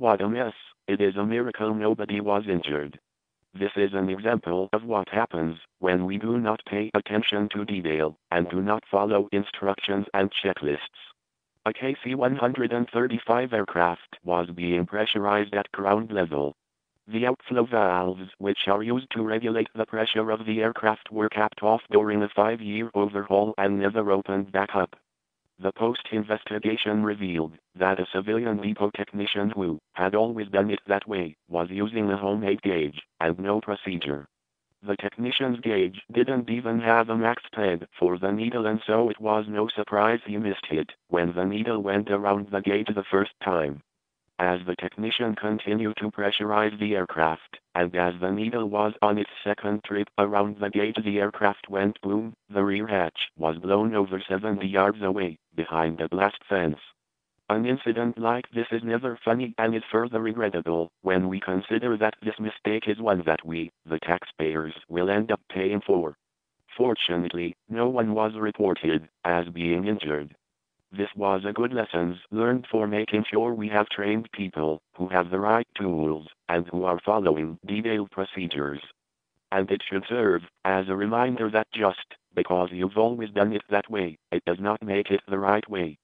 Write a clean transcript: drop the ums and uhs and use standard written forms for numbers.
What a mess, it is a miracle nobody was injured. This is an example of what happens when we do not pay attention to detail and do not follow instructions and checklists. A KC-135 aircraft was being pressurized at ground level. The outflow valves, which are used to regulate the pressure of the aircraft, were capped off during a 5-year overhaul and never opened back up. The post-investigation revealed that a civilian depot technician who had always done it that way was using a homemade gauge and no procedure. The technician's gauge didn't even have a max peg for the needle, and so it was no surprise he missed it when the needle went around the gauge the first time. As the technician continued to pressurize the aircraft, and as the needle was on its second trip around the gauge, the aircraft went boom. The rear hatch was blown over 70 yards away, behind a blast fence. An incident like this is never funny and is further regrettable when we consider that this mistake is one that we, the taxpayers, will end up paying for. Fortunately, no one was reported as being injured. This was a good lesson learned for making sure we have trained people who have the right tools and who are following detailed procedures. And it should serve as a reminder that just because you've always done it that way, it does not make it the right way.